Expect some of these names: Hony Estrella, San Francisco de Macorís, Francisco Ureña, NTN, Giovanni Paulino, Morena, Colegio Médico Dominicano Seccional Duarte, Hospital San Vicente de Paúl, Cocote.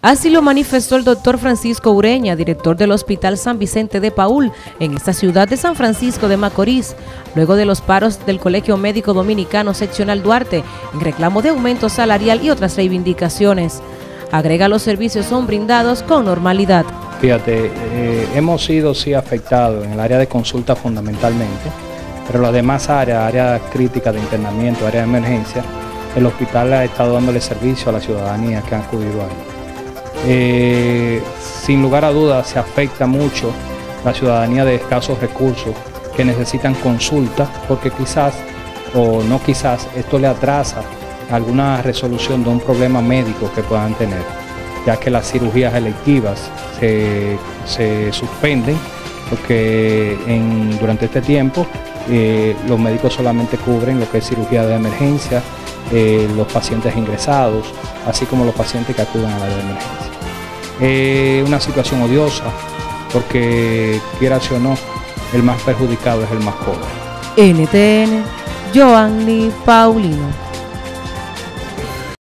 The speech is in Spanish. Así lo manifestó el doctor Francisco Ureña, director del Hospital San Vicente de Paúl, en esta ciudad de San Francisco de Macorís, luego de los paros del Colegio Médico Dominicano Seccional Duarte, en reclamo de aumento salarial y otras reivindicaciones. Agrega, los servicios son brindados con normalidad. Fíjate, hemos sido sí afectados en el área de consulta fundamentalmente, pero las demás áreas, áreas críticas de internamiento, áreas de emergencia, el hospital ha estado dándole servicio a la ciudadanía que ha acudido ahí. Sin lugar a dudas se afecta mucho la ciudadanía de escasos recursos que necesitan consultas, porque quizás o no quizás esto le atrasa alguna resolución de un problema médico que puedan tener, ya que las cirugías electivas se suspenden porque durante este tiempo los médicos solamente cubren lo que es cirugía de emergencia, los pacientes ingresados, así como los pacientes que acuden a la emergencia. Una situación odiosa, porque quieras o no, el más perjudicado es el más pobre. NTN, Giovanni Paulino.